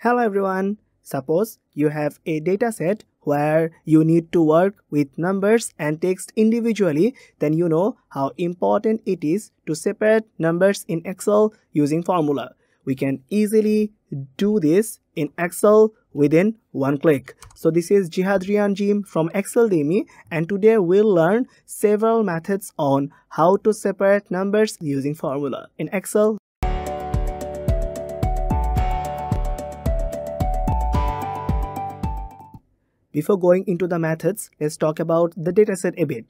Hello everyone. Suppose you have a dataset where you need to work with numbers and text individually, then you know how important it is to separate numbers in Excel using formula. We can easily do this in Excel within one click. So this is Zehad Rian Jim from Excel Demy, and today we'll learn several methods on how to separate numbers using formula in Excel. Before going into the methods, let's talk about the dataset a bit.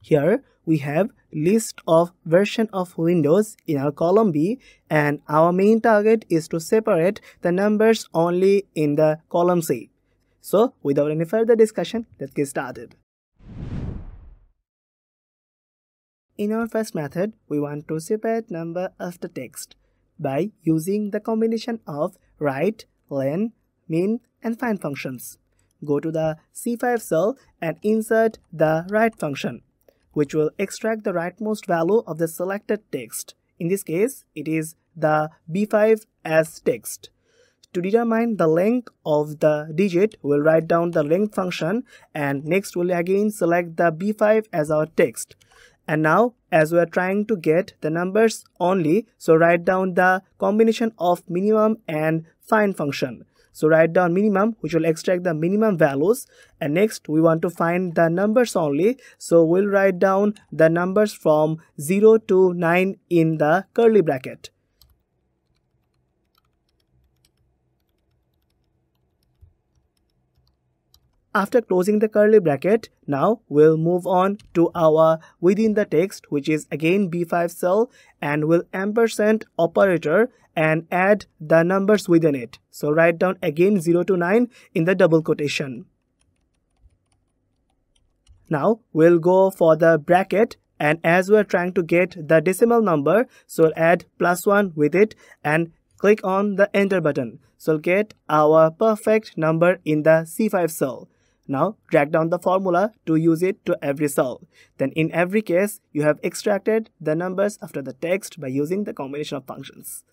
Here we have list of version of Windows in our column B, and our main target is to separate the numbers only in the column C. So without any further discussion, let's get started. In our first method, we want to separate number after text by using the combination of write, len, min and find functions. Go to the C5 cell and insert the write function, which will extract the rightmost value of the selected text. In this case, it is the B5 as text. To determine the length of the digit, we'll write down the length function, and next we'll again select the B5 as our text. And now, as we are trying to get the numbers only, so write down the combination of minimum and find function. So write down minimum, which will extract the minimum values, and next we want to find the numbers only, so we'll write down the numbers from 0 to 9 in the curly bracket. After closing the curly bracket, now we'll move on to our within the text, which is again B5 cell, and we'll ampersand operator and add the numbers within it. So write down again 0 to 9 in the double quotation. Now we'll go for the bracket, and as we're trying to get the decimal number, so we'll add +1 with it and click on the enter button. So we'll get our perfect number in the C5 cell. Now drag down the formula to use it to every cell. Then in every case, you have extracted the numbers after the text by using the combination of functions.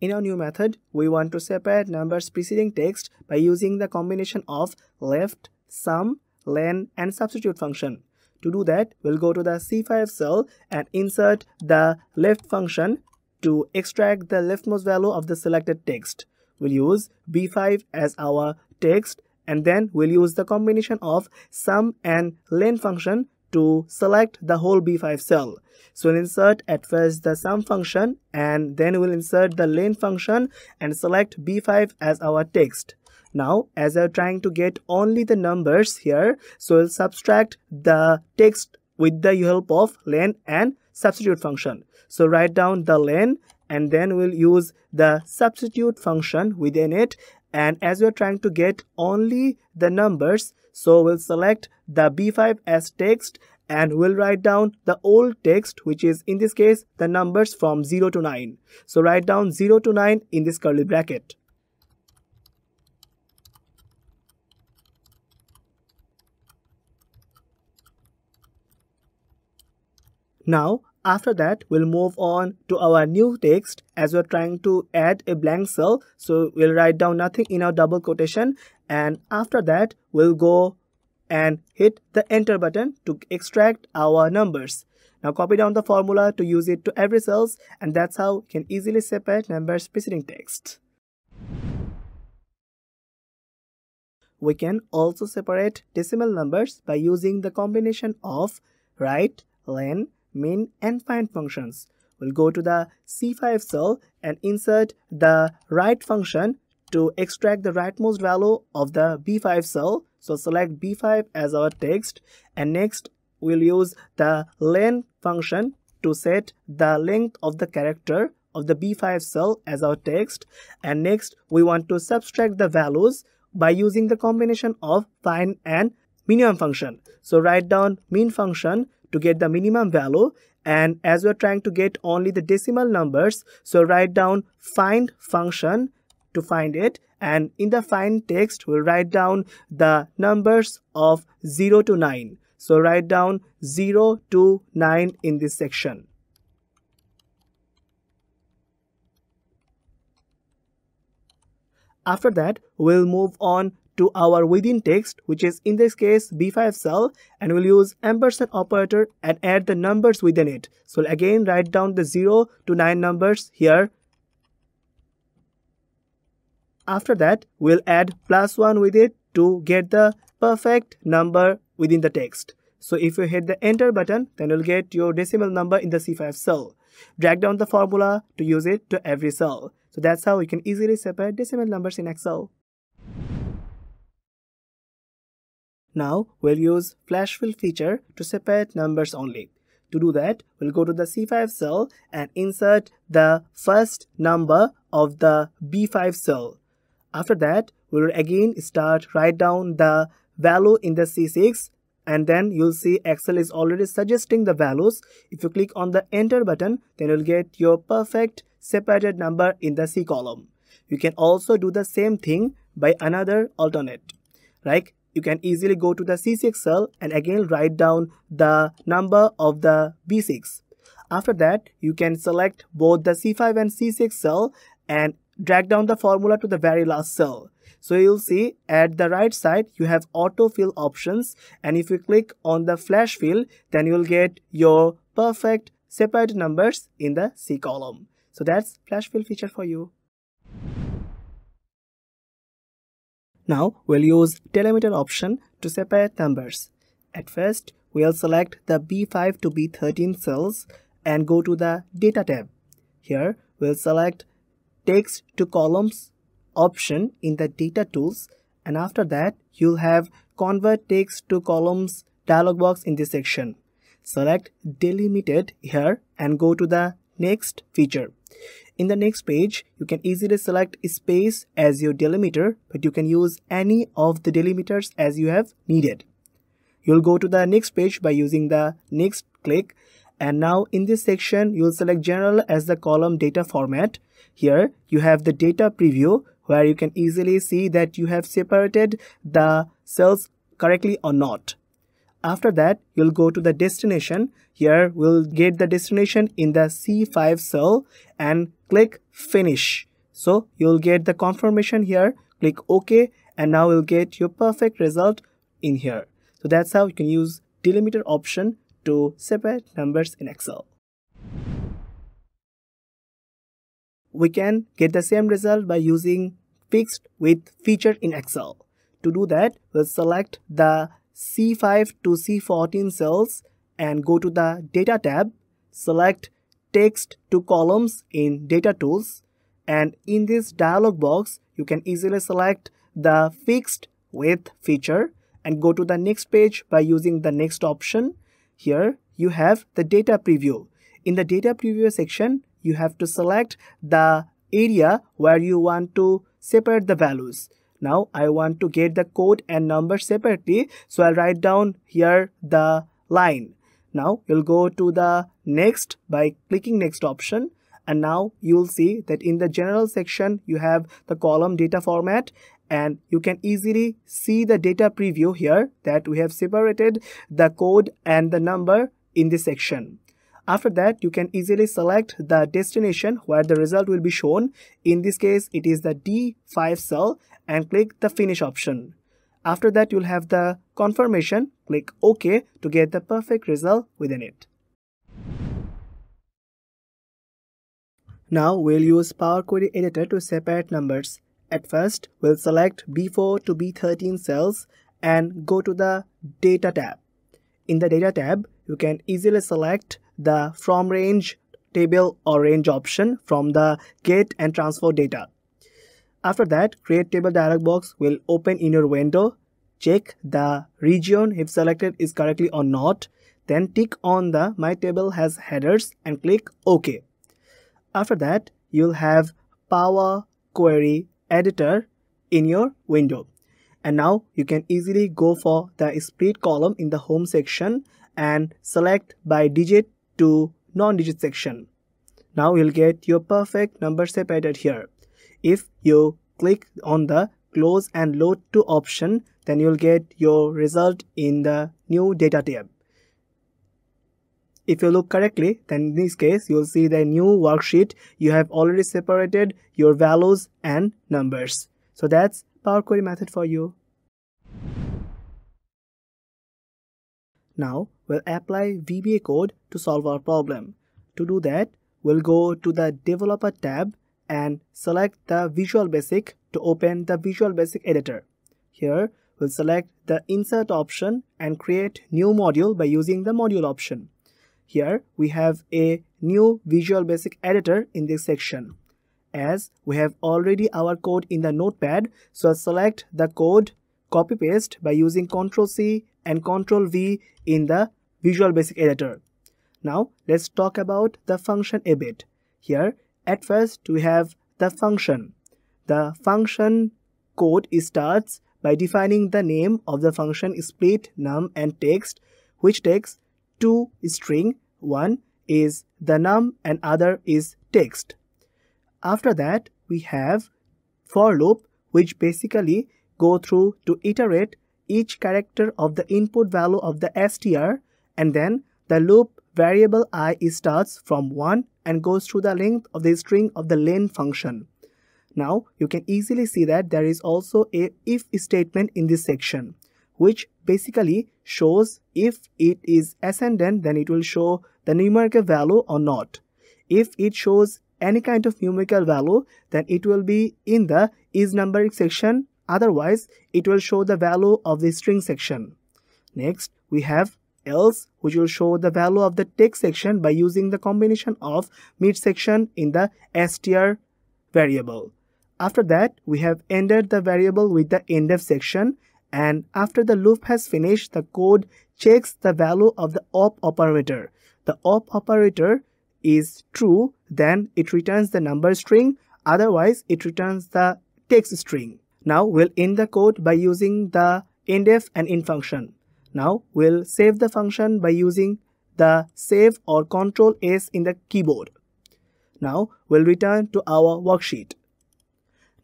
In our new method, we want to separate numbers preceding text by using the combination of left, sum, len and substitute function. To do that, we'll go to the C5 cell and insert the left function to extract the leftmost value of the selected text. We'll use B5 as our text, and then we'll use the combination of sum and len function to select the whole B5 cell. So we'll insert at first the sum function, and then we'll insert the len function and select B5 as our text. Now, as I'm trying to get only the numbers here, so we'll subtract the text with the help of len and substitute function. So write down the len, and then we'll use the substitute function within it. And as we're trying to get only the numbers, so we'll select the B5 as text, and we'll write down the old text, which is in this case the numbers from 0 to 9. So write down 0 to 9 in this curly bracket. Now, after that, we'll move on to our new text as we're trying to add a blank cell. So we'll write down nothing in our double quotation, and after that, we'll go and hit the enter button to extract our numbers. Now copy down the formula to use it to every cell, and that's how we can easily separate numbers preceding text. We can also separate decimal numbers by using the combination of write, len, min and find functions. We'll go to the C5 cell and insert the write function to extract the rightmost value of the B5 cell. So select B5 as our text, and next we'll use the len function to set the length of the character of the B5 cell as our text, and next we want to subtract the values by using the combination of find and minimum function. So write down min function to get the minimum value, and as we're trying to get only the decimal numbers, so write down find function to find it, and in the find text we'll write down the numbers of 0 to 9. So write down 0 to 9 in this section. After that, we'll move on to our within text, which is in this case B5 cell, and we'll use ampersand operator and add the numbers within it. So again, write down the 0 to 9 numbers here. After that, we'll add +1 with it to get the perfect number within the text. So if you hit the enter button, then you'll get your decimal number in the C5 cell. Drag down the formula to use it to every cell. So that's how you can easily separate decimal numbers in Excel. Now we'll use Flash Fill feature to separate numbers only. To do that, we'll go to the C5 cell and insert the first number of the B5 cell. After that, we'll again write down the value in the C6, and then you'll see Excel is already suggesting the values. If you click on the enter button, then you'll get your perfect separated number in the C column. You can also do the same thing by another alternate. Like, you can easily go to the C6 cell and again write down the number of the B6. After that, you can select both the C5 and C6 cell and drag down the formula to the very last cell. So you'll see at the right side you have autofill options, and if you click on the Flash Fill, then you'll get your perfect separated numbers in the C column. So that's Flash Fill feature for you. Now we'll use Delimiter option to separate numbers. At first, we'll select the B5 to B13 cells and go to the Data tab. Here, we'll select Text to Columns option in the Data Tools, and after that, you'll have Convert Text to Columns dialog box in this section. Select Delimited here and go to the Next feature. In the next page, you can easily select space as your delimiter, but you can use any of the delimiters as you have needed. You'll go to the next page by using the next click, and now in this section, you'll select General as the column data format. Here, you have the data preview where you can easily see that you have separated the cells correctly or not. After that, you'll go to the destination. Here, we'll get the destination in the C5 cell and click Finish. So, you'll get the confirmation here. Click OK, and now you'll get your perfect result in here. So, that's how you can use Delimiter option to separate numbers in Excel. We can get the same result by using Fixed Width feature in Excel. To do that, we'll select the C5 to C14 cells and go to the Data tab, select Text to Columns in Data Tools, and in this dialog box, you can easily select the Fixed Width feature and go to the next page by using the next option. Here, you have the Data Preview. In the Data Preview section, you have to select the area where you want to separate the values. Now I want to get the code and number separately, so I'll write down here the line. Now you'll go to the next by clicking next option, and now you'll see that in the general section you have the column data format, and you can easily see the data preview here that we have separated the code and the number in this section. After that, you can easily select the destination where the result will be shown. In this case, it is the D5 cell, and click the Finish option. After that, you'll have the confirmation. Click OK to get the perfect result within it. Now we'll use Power Query Editor to separate numbers. At first, we'll select B4 to B13 cells and go to the Data tab. In the Data tab, you can easily select the From Range table or range option from the Get and Transfer data. After that, Create Table dialog box will open in your window. Check the region if selected is correctly or not. Then tick on the My Table Has Headers and click OK. After that, you'll have Power Query Editor in your window. And now you can easily go for the split column in the Home section and select by digit to non-digit section. Now you'll get your perfect number separated here. If you click on the close and load to option, then you'll get your result in the new data tab. If you look correctly, then in this case you'll see the new worksheet. You have already separated your values and numbers. So that's Power Query method for you. Now we'll apply VBA code to solve our problem. To do that, we'll go to the Developer tab and select the Visual Basic to open the Visual Basic Editor. Here we'll select the Insert option and create new module by using the Module option. Here we have a new Visual Basic Editor in this section. As we have already our code in the notepad, so I'll select the code, copy paste by using Ctrl C and Ctrl V in the Visual Basic Editor. Now let's talk about the function a bit. Here at first we have the function. The function code starts by defining the name of the function split num and text, which takes two string, one is the num and other is text. After that we have for loop, which basically go through to iterate each character of the input value of the str, and then the loop variable I starts from 1 and goes through the length of the string of the len function. Now you can easily see that there is also a if statement in this section, which basically shows if it is ascendant, then it will show the numerical value or not. If it shows any kind of numerical value, then it will be in the is numbering section, otherwise it will show the value of the string section. Next we have else, which will show the value of the text section by using the combination of midsection in the str variable. After that we have ended the variable with the endf section, and after the loop has finished, the code checks the value of the op operator. The op operator is true, then it returns the number string, otherwise it returns the text string. Now we'll end the code by using the endf and in function. Now we'll save the function by using the save or Ctrl S in the keyboard. Now we'll return to our worksheet.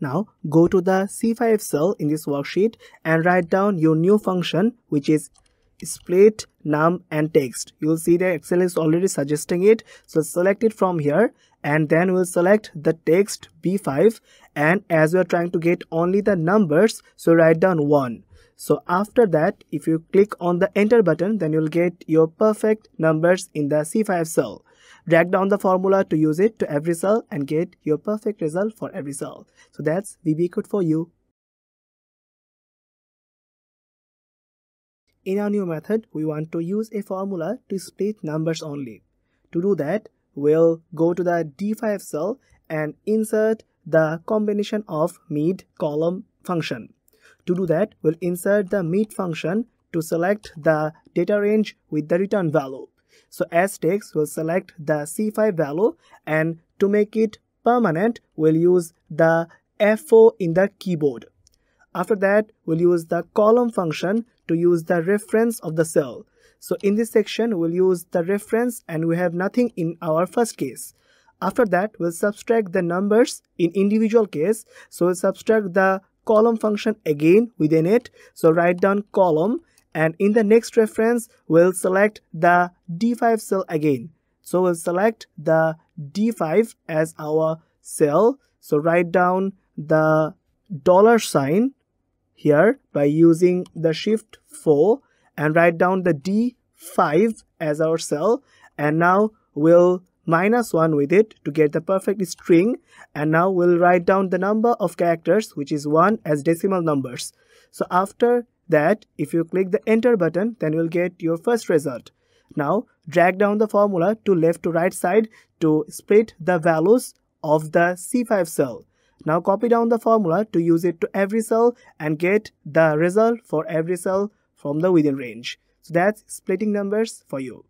Now go to the C5 cell in this worksheet and write down your new function, which is split num and text. You will see that Excel is already suggesting it, so select it from here and then we'll select the text B5, and as we are trying to get only the numbers, so write down 1. So after that, if you click on the enter button, then you'll get your perfect numbers in the C5 cell. Drag down the formula to use it to every cell and get your perfect result for every cell. So that's VBA code for you. In our new method, we want to use a formula to split numbers only. To do that, we'll go to the D5 cell and insert the combination of mid column function. To do that, we'll insert the mid function to select the data range with the return value. So as text, we'll select the C5 value, and to make it permanent, we'll use the F4 in the keyboard. After that, we'll use the column function to use the reference of the cell. So in this section, we'll use the reference and we have nothing in our first case. After that, we'll subtract the numbers in individual case. So we'll subtract the column function again within it, so write down column, and in the next reference we'll select the D5 cell again, so we'll select the D5 as our cell, so write down the dollar sign here by using the shift 4 and write down the D5 as our cell, and now we'll -1 with it to get the perfect string, and now we'll write down the number of characters, which is 1, as decimal numbers. So after that, if you click the enter button, then you'll get your first result. Now drag down the formula to left to right side to split the values of the C5 cell. Now copy down the formula to use it to every cell and get the result for every cell from the within range. So that's splitting numbers for you.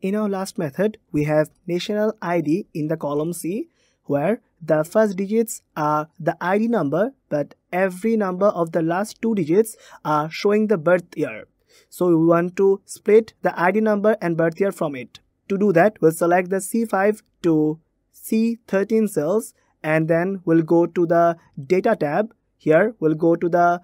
In our last method, we have national ID in the column C, where the first digits are the ID number, but every number of the last 2 digits are showing the birth year. So we want to split the ID number and birth year from it. To do that, we'll select the C5 to C13 cells and then we'll go to the data tab. Here we'll go to the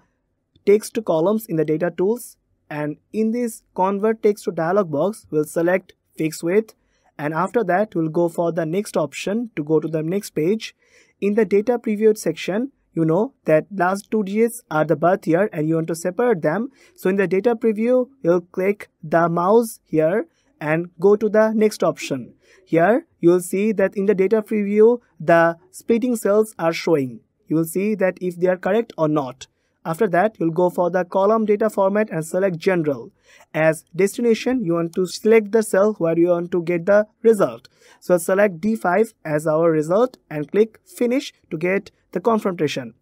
text to columns in the data tools, and in this convert text to dialog box we'll select fixed width, and after that we'll go for the next option to go to the next page. In the data preview section, you know that last two digits are the birth year and you want to separate them. So in the data preview, you'll click the mouse here and go to the next option. Here you'll see that in the data preview, the splitting cells are showing. You will see that if they are correct or not. After that, you'll go for the column data format and select general. As destination, you want to select the cell where you want to get the result. So select D5 as our result and click finish to get the confirmation.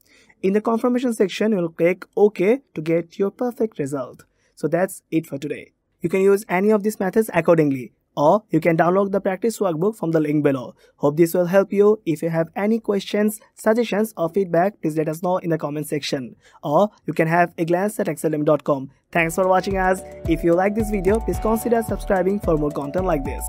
In the confirmation section, you'll click OK to get your perfect result. So that's it for today. You can use any of these methods accordingly, or you can download the practice workbook from the link below. Hope this will help you. If you have any questions, suggestions or feedback, please let us know in the comment section. Or you can have a glance at exceldemy.com. Thanks for watching us. If you like this video, please consider subscribing for more content like this.